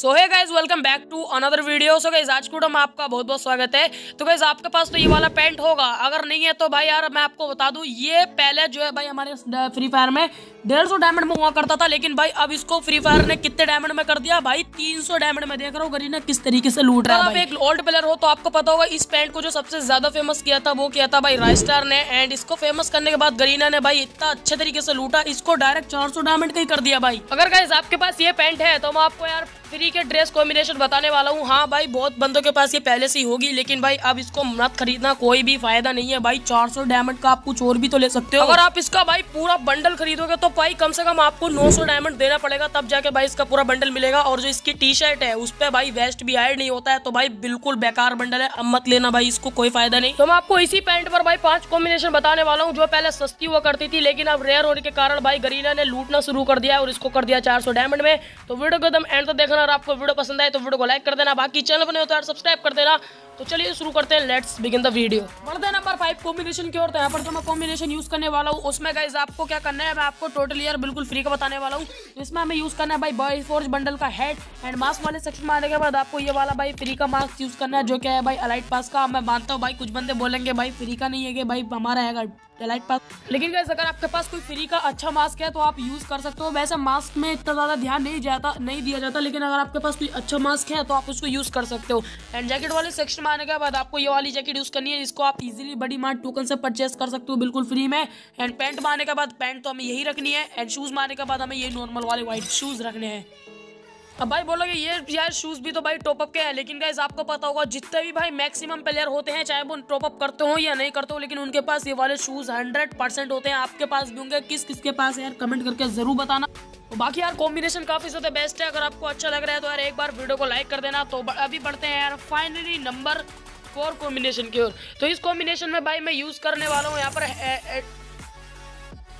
So hey guys welcome back to another video. So guys आज हम आपका बहुत बहुत स्वागत है। तो गाइज आपके पास तो ये वाला पैंट होगा, अगर नहीं है तो भाई यार मैं आपको बता दूं, ये पहले जो है भाई हमारे फ्री फायर में 150 डायमंड में हुआ करता था, लेकिन भाई अब इसको फ्री फायर ने कितने डायमंड में कर दिया भाई, 300 डायमंड में। देख रहा हूँ गरीना किस तरीके से लूट रहा है। आप एक ओल्ड प्लेयर हो तो आपको पता होगा इस पैंट को जो सबसे ज्यादा फेमस किया था वो किया था भाई राइस्टार ने, एंड इसको फेमस करने के बाद गरीना ने भाई इतना अच्छे तरीके से लूटा, इसको डायरेक्ट 400 डायमंड का ही कर दिया भाई। अगर गाइज आपके पास ये पैंट है तो मैं आपको यार फ्री के ड्रेस कॉम्बिनेशन बताने वाला हूँ। हाँ भाई बहुत बंदों के पास ये पहले से ही होगी, लेकिन भाई अब इसको मत खरीदना, कोई भी फायदा नहीं है भाई। 400 डायमंड का आप कुछ और भी तो ले सकते हो। अगर आप इसका भाई पूरा बंडल खरीदोगे तो भाई कम से कम आपको 900 डायमंड देना पड़ेगा, तब जाके भाई इसका पूरा बंडल मिलेगा। और जो इसकी टी शर्ट है उस पर भाई वेस्ट भी ऐड नहीं होता है, तो भाई बिल्कुल बेकार बंडल है, अब मत लेना भाई, इसको कोई फायदा नहीं। तो मैं आपको इसी पैंट पर भाई 5 कॉम्बिनेशन बताने वाला हूँ जो पहले सस्ती हुआ करती थी, लेकिन अब रेयर होने के कारण भाई गरीना ने लूटना शुरू कर दिया और इसको कर दिया 400 डायमंड में। तो वीडियो को एकदम एंड तक देखना। अगर आपको वीडियो पसंद आए तो वीडियो को लाइक कर देना, बाकी चैनल पर नए हो तो यार सब्सक्राइब कर देना। तो चलिए शुरू करते हैं, लेट्स बिगिन द वीडियो। बढ़ते हैं नंबर 5 कॉम्बिनेशन की ओर। तो यहाँ पर जो मैं कॉम्बिनेशन यूज करने वाला हूँ उसमें गाइज आपको क्या करना है, मैं आपको टोटल यार बिल्कुल फ्री का बताने वाला हूँ। इसमें हमें यूज करना है भाई बॉय फोर्स बंडल का हेड एंड मास्क वाले सेक्शन में आने के बाद आपको ये वाला भाई फ्री का मास्क यूज करना है, जो क्या है भाई अलाइट पास का। मैं मानता हूँ भाई कुछ बंदे बोलेंगे भाई फ्री का नहीं है कि भाई हमारा है एलाइट पास, लेकिन गाइज अगर आपके पास कोई फ्री का अच्छा मास्क है तो आप यूज कर सकते हो। वैसे मास्क में इतना ज्यादा ध्यान नहीं दिया जाता, लेकिन अगर आपके पास कोई अच्छा मास्क है तो आप उसको यूज कर सकते हो। एंड जैकेट वाले सेक्शन आने के बाद आपको ये वाली जैकेट यूज करनी है, इसको आप इजीली बड़ी मार्ट टोकन से परचेस कर सकते हो बिल्कुल फ्री में। एंड पैंट मारने के बाद पैंट तो हमें यही रखनी है, एंड शूज मारने के बाद हमें ये नॉर्मल वाले व्हाइट शूज रखने हैं। अब भाई बोलोगे ये यार शूज़ भी तो भाई टॉपअप के हैं, लेकिन गाइज आपको पता होगा जितने भी भाई मैक्सिमम प्लेयर होते हैं, चाहे वो टॉपअप करते हो या नहीं करते हो, लेकिन उनके पास ये वाले शूज़ 100% होते हैं। आपके पास भी होंगे, किस किस के पास यार कमेंट करके ज़रूर बताना। तो बाकी यार कॉम्बिनेशन काफ़ी ज़्यादा बेस्ट है, अगर आपको अच्छा लग रहा है तो यार एक बार वीडियो को लाइक कर देना। तो अभी बढ़ते हैं यार फाइनली नंबर 4 कॉम्बिनेशन की ओर। तो इस कॉम्बिनेशन में भाई मैं यूज़ करने वाला हूँ यहाँ पर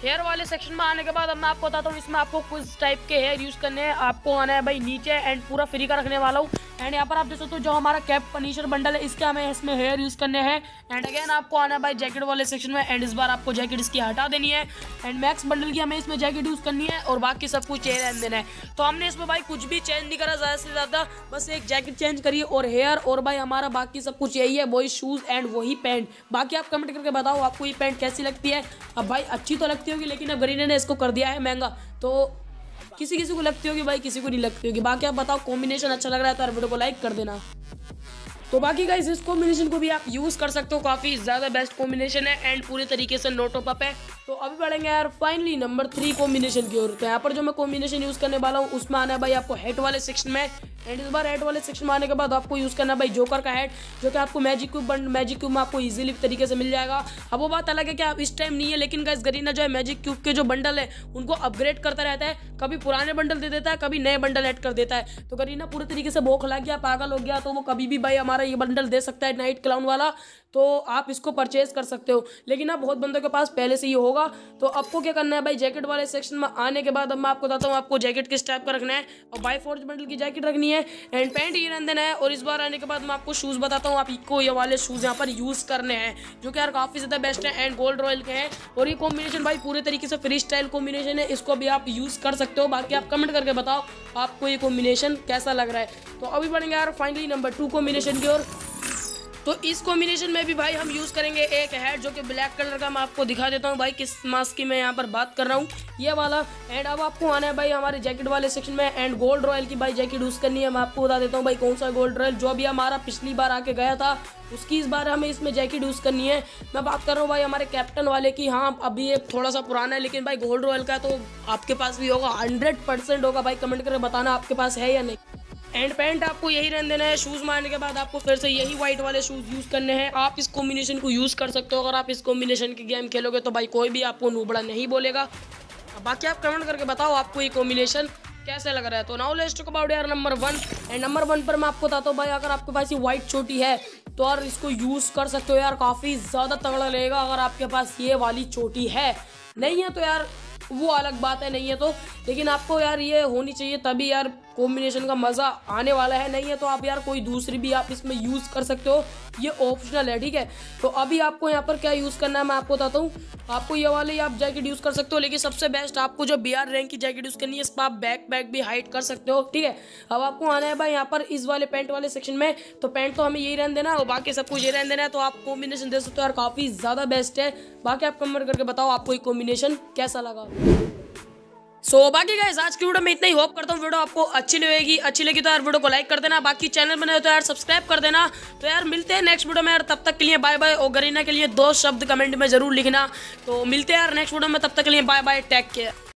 हेयर वाले सेक्शन में आने के बाद अब मैं आपको बताता हूँ इसमें आपको कुछ टाइप के हेयर यूज़ करने हैं। आपको आना है भाई नीचे एंड पूरा फ्री का रखने वाला हूँ। एंड यहाँ पर आप देख सकते हो जो हमारा कैप पनिशर बंडल है इसके हमें इसमें हेयर यूज़ करने हैं। एंड अगेन आपको आना है भाई जैकेट वाले सेक्शन में, एंड इस बार आपको जैकेट इसकी हटा देनी है। एंड मैक्स बंडल की हमें इसमें जैकेट यूज़ करनी है और बाकी सब कुछ चेंज एंड देना है। तो हमने इसमें भाई कुछ भी चेंज नहीं करा ज़्यादा से ज़्यादा, बस एक जैकेट चेंज करिए और हेयर, और भाई हमारा बाकी सब कुछ यही है, वही शूज़ एंड वही पैंट। बाकी आप कमेंट करके बताओ आपको ये पैंट कैसी लगती है। अब भाई अच्छी तो लगती होगी, लेकिन अब गरीना ने इसको कर दिया है महंगा, तो किसी किसी को लगती होगी भाई, किसी को नहीं लगती होगी। बाकी आप बताओ कॉम्बिनेशन अच्छा लग रहा है तो वीडियो को लाइक कर देना। तो बाकी गाइज इस कॉम्बिनेशन को भी आप यूज़ कर सकते हो, काफ़ी ज़्यादा बेस्ट कॉम्बिनेशन है एंड पूरी तरीके से नो टॉपअप है। तो अभी बढ़ेंगे यार फाइनली नंबर 3 कॉम्बिनेशन की ओर। तो यहाँ पर जो मैं कॉम्बिनेशन यूज़ करने वाला हूँ उसमें आना है भाई आपको हेड वाले सेक्शन में, एंड इस बार हेड वाले सेक्शन में आने के बाद आपको यूज़ करना है भाई जोकर का हेड, जो कि आपको मैजिक क्यूब में आपको ईजिली तरीके से मिल जाएगा। अब वो बात अलग है कि आप इस टाइम नहीं है, लेकिन गाइज गरीना जो है मैजिक क्यूब के जो बंडल है उनको अपग्रेड करता रहता है, कभी पुराने बंडल दे देता है, कभी नए बंडल ऐड कर देता है। तो गरीना पूरे तरीके से बौखला गया, पागल हो गया, तो वो कभी भी भाई हमारा ये बंडल दे सकता है नाइट क्लाउन वाला, तो आप इसको परचेज कर सकते हो। लेकिन अब बहुत बंदों के पास पहले से ही होगा। तो आपको क्या करना है भाई जैकेट वाले सेक्शन में आने के बाद अब मैं आपको बताता हूँ आपको जैकेट किस टाइप का रखना है, और बाई फोर्थ बंडल की जैकेट रखनी है एंड पैंट ये रंधन है। और इस बार आने के बाद मैं आपको शूज बताता हूँ, आपको ये वाले शूज यहाँ पर यूज करने हैं, जो कि यार काफी ज्यादा बेस्ट है एंड गोल्ड रॉयल के हैं। और ये कॉम्बिनेशन भाई पूरे तरीके से फ्री स्टाइल कॉम्बिनेशन है, इसको भी आप यूज कर सकते हो। बाकी आप कमेंट करके बताओ आपको ये कॉम्बिनेशन कैसा लग रहा है। तो अभी बढ़ेंगे यार फाइनली नंबर 2 कॉम्बिनेशन की ओर। तो इस कॉम्बिनेशन में भी भाई हम यूज़ करेंगे एक हेड जो कि ब्लैक कलर का, मैं आपको दिखा देता हूँ भाई किस मास्क की मैं यहाँ पर बात कर रहा हूँ, ये वाला। एंड अब आपको आना है भाई हमारे जैकेट वाले सेक्शन में एंड गोल्ड रॉयल की भाई जैकेट यूज़ करनी है। मैं आपको बता देता हूँ भाई कौन सा गोल्ड रॉयल, जो भी हमारा पिछली बार आके गया था उसकी इस बार हमें इसमें जैकेट यूज़ करनी है। मैं बात कर रहा हूँ भाई हमारे कैप्टन वाले की, हाँ अभी ये थोड़ा सा पुराना है, लेकिन भाई गोल्ड रॉयल का तो आपके पास भी होगा, 100% होगा भाई। कमेंट करके बताना आपके पास है या नहीं। एंड पैंट आपको यही रहने देना है। शूज़ मारने के बाद आपको फिर से यही व्हाइट वाले शूज़ यूज़ करने हैं। आप इस कॉम्बिनेशन को यूज़ कर सकते हो, अगर आप इस कॉम्बिनेशन की गेम खेलोगे तो भाई कोई भी आपको नूबड़ा नहीं बोलेगा। बाकी आप कमेंट करके बताओ आपको ये कॉम्बिनेशन कैसे लग रहा है। तो नाउ लेट्स टॉक अबाउट यार नंबर 1। एंड नंबर 1 पर मैं आपको बताता हूँ भाई अगर आपके पास ये व्हाइट चोटी है तो यार इसको यूज़ कर सकते हो, यार काफ़ी ज़्यादा तगड़ा लगेगा अगर आपके पास ये वाली चोटी है। नहीं है तो यार वो अलग बात है, नहीं है तो, लेकिन आपको यार ये होनी चाहिए, तभी यार कॉम्बिनेशन का मज़ा आने वाला है। नहीं है तो आप यार कोई दूसरी भी आप इसमें यूज़ कर सकते हो, ये ऑप्शनल है, ठीक है। तो अभी आपको यहाँ पर क्या यूज़ करना है मैं आपको बताता हूँ। आपको ये वाले आप जैकेट यूज़ कर सकते हो, लेकिन सबसे बेस्ट आपको जो BR रैंक की जैकेट यूज़ करनी है, इस पर आप बैकपैक भी हाइड कर सकते हो, ठीक है। अब आपको आना है भाई यहाँ पर इस वाले पैंट वाले सेक्शन में, तो पैंट तो हमें यही रहने देना है और बाकी सब कुछ ये रहने देना है। तो आप कॉम्बिनेशन दे सकते हो यार, काफ़ी ज़्यादा बेस्ट है। बाकी आप कमेंट करके बताओ आपको ये कॉम्बिनेशन कैसा लगा। बाकी गाइस आज की वीडियो में इतना ही, होप करता हूँ वीडियो आपको अच्छी लगी तो यार वीडियो को लाइक कर देना, बाकी चैनल में नए हो तो यार सब्सक्राइब कर देना। तो यार मिलते हैं नेक्स्ट वीडियो में यार, तब तक के लिए बाय बाय। और गरीना के लिए 2 शब्द कमेंट में जरूर लिखना। तो मिलते हैं यार नेक्स्ट वीडियो में, तब तक के लिए बाय बाय, टेक केयर।